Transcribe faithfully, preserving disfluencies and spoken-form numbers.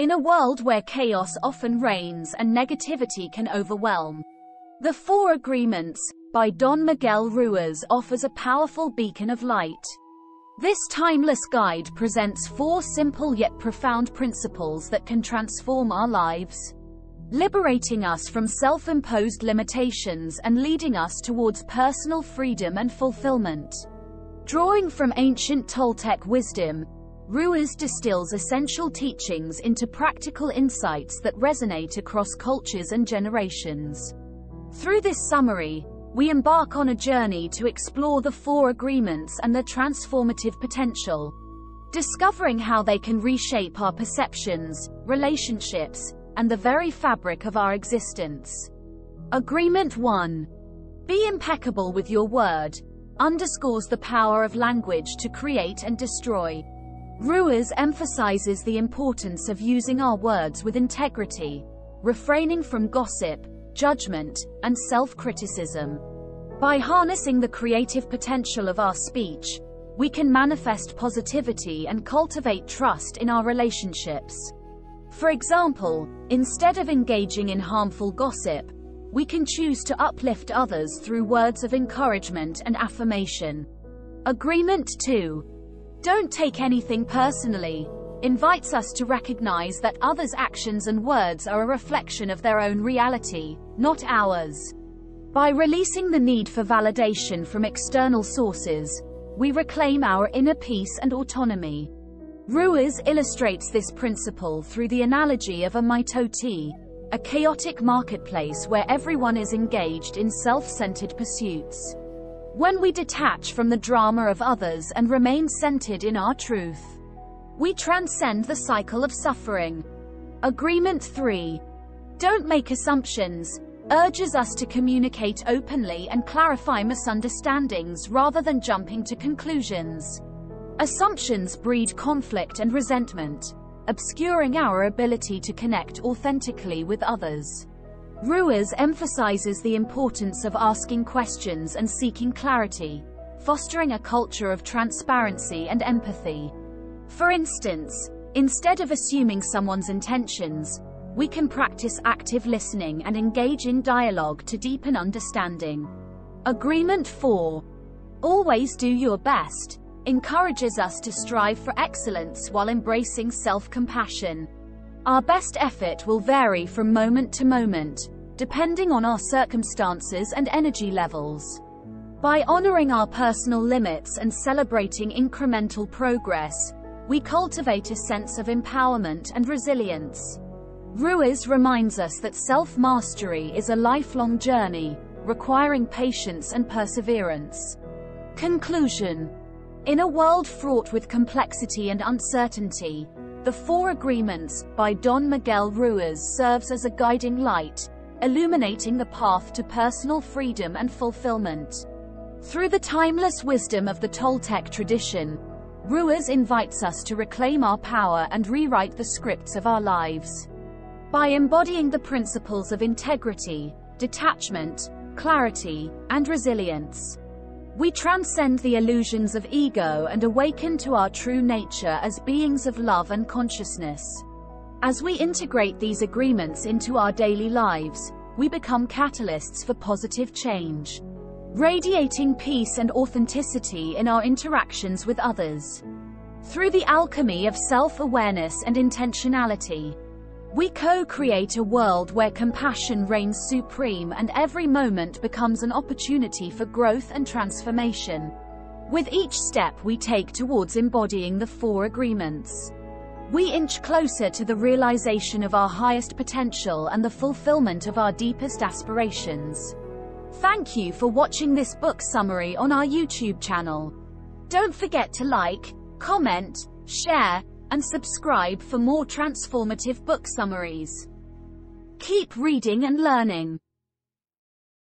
In a world where chaos often reigns and negativity can overwhelm, The Four Agreements, by Don Miguel Ruiz, offers a powerful beacon of light. This timeless guide presents four simple yet profound principles that can transform our lives, liberating us from self-imposed limitations and leading us towards personal freedom and fulfillment. Drawing from ancient Toltec wisdom, Ruiz distills essential teachings into practical insights that resonate across cultures and generations. Through this summary, we embark on a journey to explore the Four Agreements and their transformative potential, discovering how they can reshape our perceptions, relationships, and the very fabric of our existence. Agreement one. Be impeccable with your word, underscores the power of language to create and destroy. Ruiz emphasizes the importance of using our words with integrity, refraining from gossip, judgment, and self-criticism. By harnessing the creative potential of our speech, we can manifest positivity and cultivate trust in our relationships. For example, instead of engaging in harmful gossip, we can choose to uplift others through words of encouragement and affirmation. Agreement two. Don't take anything personally, invites us to recognize that others' actions and words are a reflection of their own reality, not ours. By releasing the need for validation from external sources, we reclaim our inner peace and autonomy. Ruiz illustrates this principle through the analogy of a mitote, a chaotic marketplace where everyone is engaged in self-centered pursuits. When we detach from the drama of others and remain centered in our truth, we transcend the cycle of suffering. Agreement three. Don't make assumptions, urges us to communicate openly and clarify misunderstandings rather than jumping to conclusions. Assumptions breed conflict and resentment, obscuring our ability to connect authentically with others. Ruiz emphasizes the importance of asking questions and seeking clarity, fostering a culture of transparency and empathy. For instance, instead of assuming someone's intentions, we can practice active listening and engage in dialogue to deepen understanding. Agreement four. Always do your best, encourages us to strive for excellence while embracing self-compassion. Our best effort will vary from moment to moment, depending on our circumstances and energy levels. By honoring our personal limits and celebrating incremental progress, we cultivate a sense of empowerment and resilience. Ruiz reminds us that self-mastery is a lifelong journey, requiring patience and perseverance. Conclusion. In a world fraught with complexity and uncertainty, The Four Agreements, by Don Miguel Ruiz, serves as a guiding light, illuminating the path to personal freedom and fulfillment. Through the timeless wisdom of the Toltec tradition, Ruiz invites us to reclaim our power and rewrite the scripts of our lives. By embodying the principles of integrity, detachment, clarity, and resilience, we transcend the illusions of ego and awaken to our true nature as beings of love and consciousness. As we integrate these agreements into our daily lives, we become catalysts for positive change, radiating peace and authenticity in our interactions with others. Through the alchemy of self-awareness and intentionality, we co-create a world where compassion reigns supreme and every moment becomes an opportunity for growth and transformation. With each step we take towards embodying the Four Agreements, we inch closer to the realization of our highest potential and the fulfillment of our deepest aspirations. Thank you for watching this book summary on our YouTube channel. Don't forget to like, comment, share, and subscribe for more transformative book summaries. Keep reading and learning.